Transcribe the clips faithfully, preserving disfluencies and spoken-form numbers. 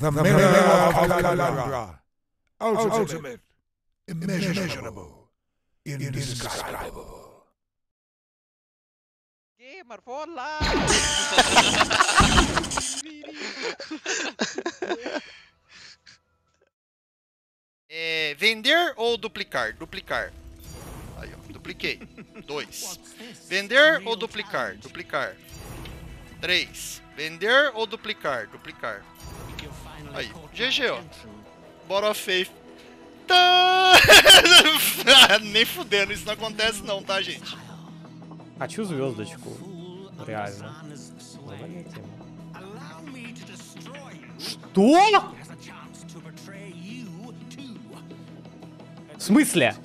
The, the Mirror, mirror of Kalandra, ultimate, ultimate, immeasurable, indescribable. Gamer for life! é, vender ou duplicar? Duplicar. Aí, ó, dupliquei. Dois. Vender ou duplicar? Duplicar. Três. Vender ou duplicar? Duplicar. Aí, G G, ó. Bora Faith. Tá... Nem fudendo, isso não acontece não, tá, gente? Ative os da tipo, reais, né? Что? В смысле?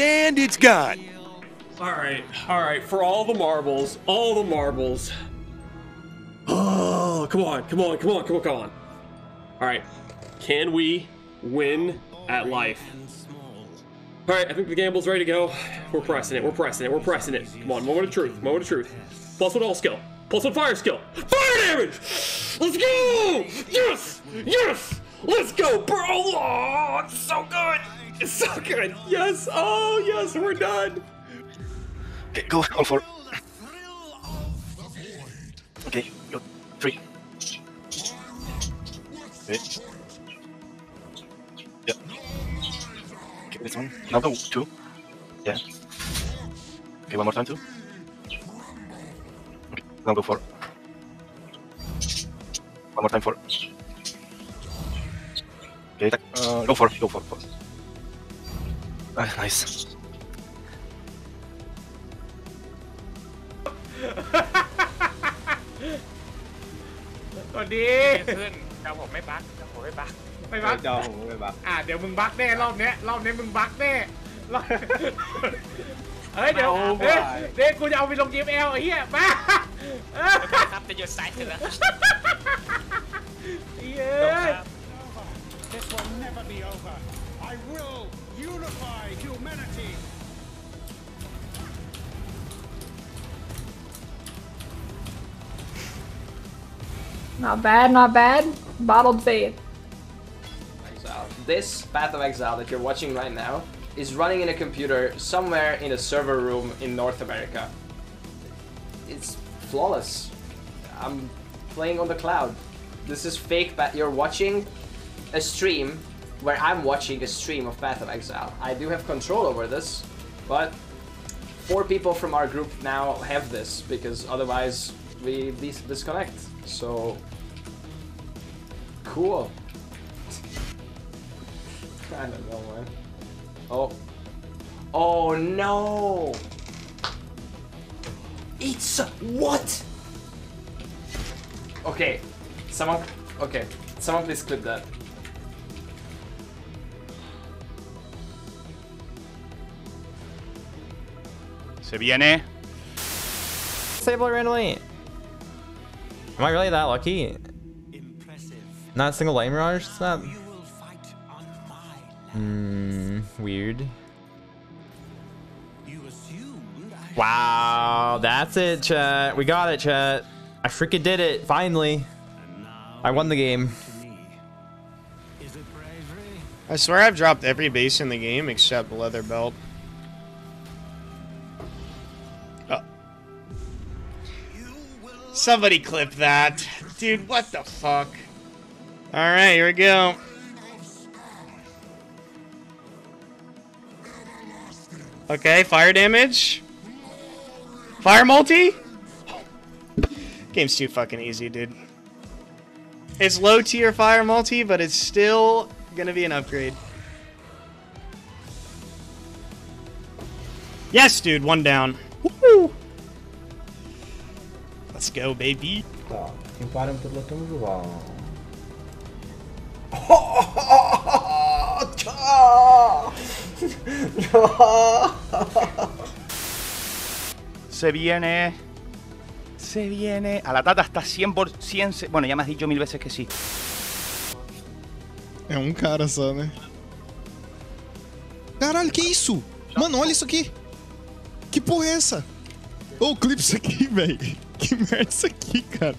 And it's gone. All right, all right. For all the marbles, all the marbles. Oh, come on, come on, come on, come on, come on. All right, can we win at life? All right, I think the gamble's ready to go. We're pressing it. We're pressing it. We're pressing it. Come on, moment of truth. Moment of truth. Plus one all skill. Plus one fire skill. Fire damage. Let's go. Yes. Yes. Let's go, bro. Oh, it's so good. It's so good! Yes! Oh, yes! We're done! Okay, go all four. Okay, go. Three. Okay. Yeah. Okay, this one. Now go. Two. Yeah. Okay, one more time, two. Okay, now go four. One more time, four. Okay, attack. Uh, go four. Go four. Four. Uh, nice. This will never be over. I will unify humanity. Not bad, not bad. Bottled Faith. Exile. This Path of Exile that you're watching right now is running in a computer somewhere in a server room in North America. It's flawless. I'm playing on the cloud. This is fake, but you're watching a stream where I'm watching a stream of Path of Exile. I do have control over this, but four people from our group now have this because otherwise we dis disconnect. So cool. I don't know, man. Oh, oh no! It's what? Okay, someone. Okay, someone please clip that. Se viene. Sable randomly. Am I really that lucky? Impressive. Not a single light mirage snap. Hmm. Weird. You I wow. That's it, chat. We got it, chat. I freaking did it. Finally. I won the game. Is it bravery? I swear I've dropped every base in the game except Leather Belt. Somebody clip that. Dude, what the fuck? Alright, here we go. Okay, fire damage. Fire multi? Game's too fucking easy, dude. It's low tier fire multi, but it's still gonna be an upgrade. Yes, dude, one down. Woo! Let's go, baby. Tá, emparam pela cama do lado. Se viene. Se viene. A la tata hasta cien por cien. Bueno, ya me has dicho mil veces que sí. É um cara só, né? Caralho, que isso? Mano, olha isso aqui. Que porra é essa? Ô, oh, clipa isso aqui, velho. Que merda é isso aqui, cara?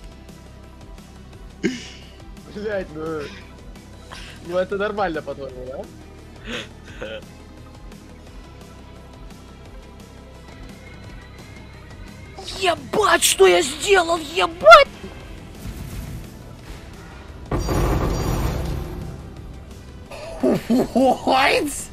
Блядь, ну это нормально, по-твоему, да? Ебать, что я сделал, ебать! What?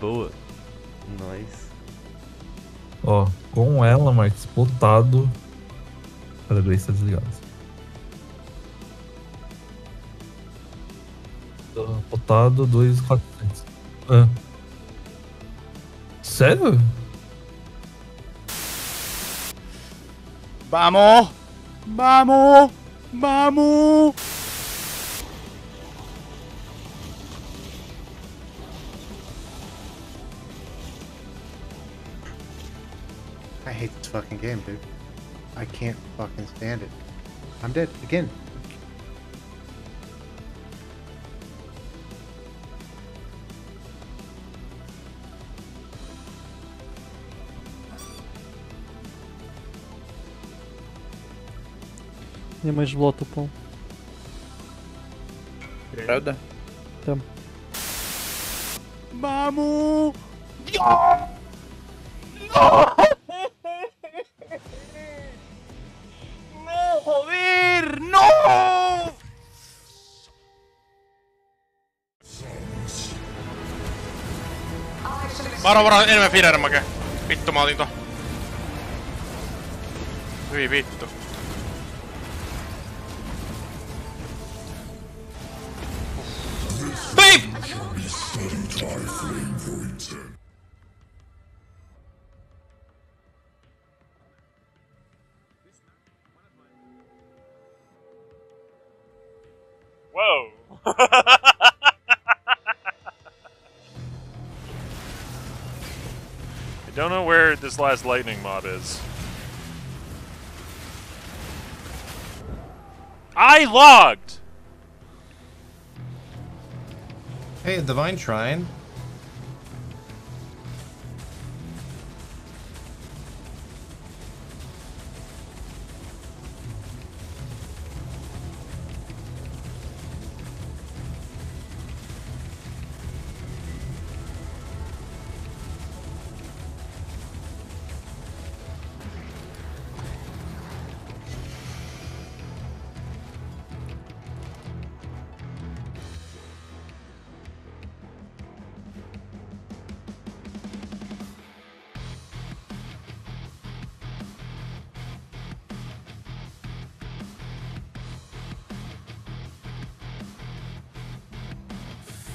Boa. Nós. Ó, com ela, Marcos, botado. Cada vez está desligado. Botado, dois, quatro. Ah. Sério? Vamos! Vamos! Vamos! I hate this fucking game, dude. I can't fucking stand it. I'm dead again. Немає жло тупо. Правда? Там. Маму! Йо! No! No, joder! No! Varo, varo, enemmän Fiedermäkeä. Vittu, mä otin ton. Hyvin vittu. Whoa. I don't know where this last lightning mob is. I logged! Hey, a Divine Shrine.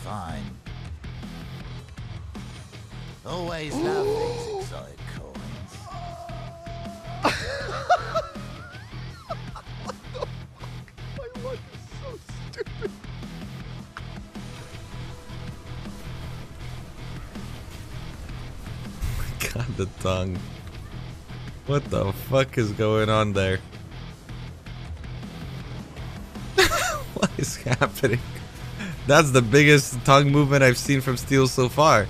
Fine. Always love these exotic coins. What the fuck? My luck is so stupid. My god, the tongue. What the fuck is going on there? What is happening? That's the biggest tongue movement I've seen from Steel so far.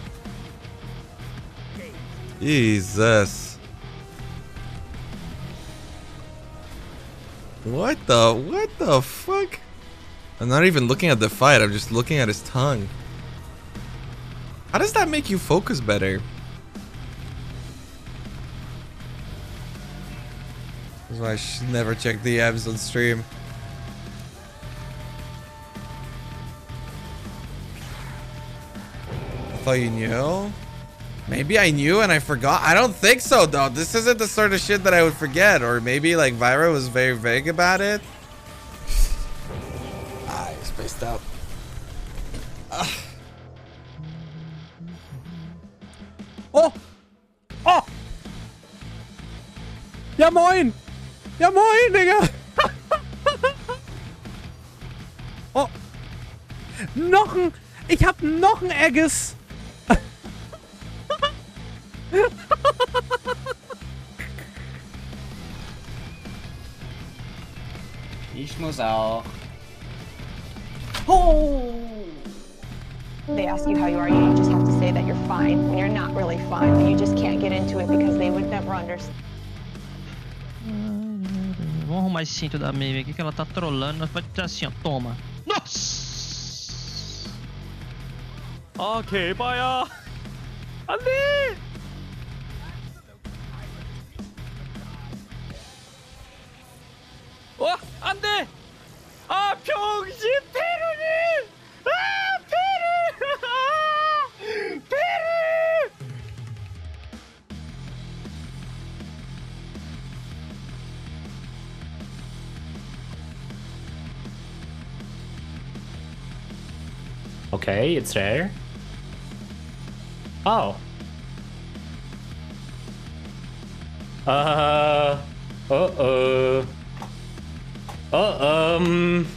Jesus. What the, what the fuck? I'm not even looking at the fight, I'm just looking at his tongue. How does that make you focus better? That's why I should never check the abs on stream. Thought you knew? Maybe I knew and I forgot. I don't think so though. This isn't the sort of shit that I would forget, or maybe like Vira was very vague about it. I spaced out. Ugh. Oh! Oh! Ja moin! Ja moin, Digga! Oh! Noch ein! Ich hab noch ein Egges! Ich muss auch. Oh! They ask you how you are, you just have to say that you're fine, when you're not really fine, but you just can't get into it because they would never understand. Vamos arrumar esse cinto da Maeve aqui que ela tá trollando. Ela vai dizer assim, ó, toma. Nossa! Ok, baia! Ali! Oh, ande! Ah, Pyongji, Peruni! Ah, Peru! Peru! Okay, it's there. Oh. Uh. Uh oh. Oh, um...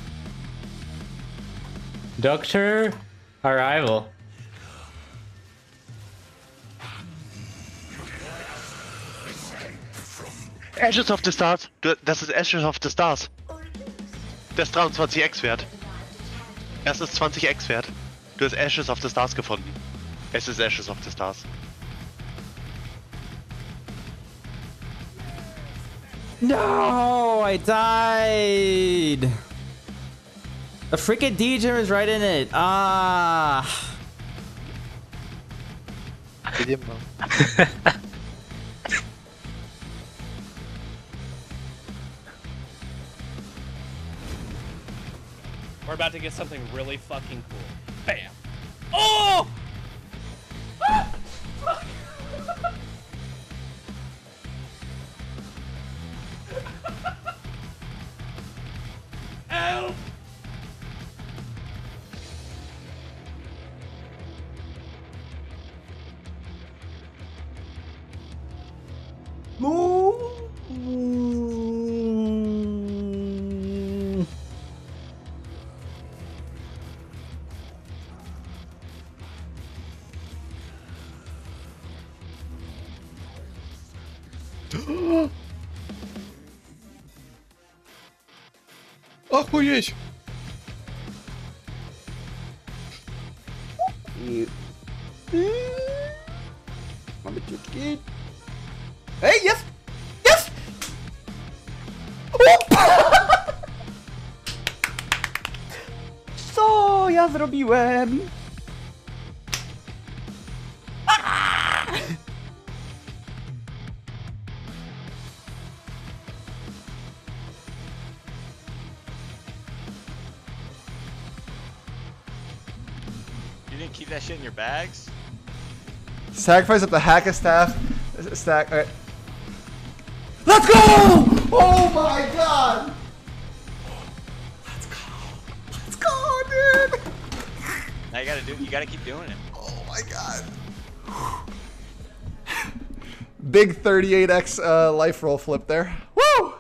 Doctor Arrival. Ashes of the Stars. Das ist Ashes of the Stars. Das ist dreiundzwanzig X wert. Das ist zwanzig X wert. Du hast Ashes of the Stars gefunden. Es ist Ashes of the Stars. No, I died. A freaking D J is right in it. Ah. We're about to get something really fucking cool. Bam. Oh. Ah! Help! Move. Охуеть! Hey, yes! Yes! Co ja zrobiłem? Keep that shit in your bags. Sacrifice up the hacker staff. Stack. All right. Let's go! Oh my god! Let's go! Let's go, dude! Now you gotta do. You gotta keep doing it. Oh my god! Big thirty-eight X uh, life roll flip there. Woo!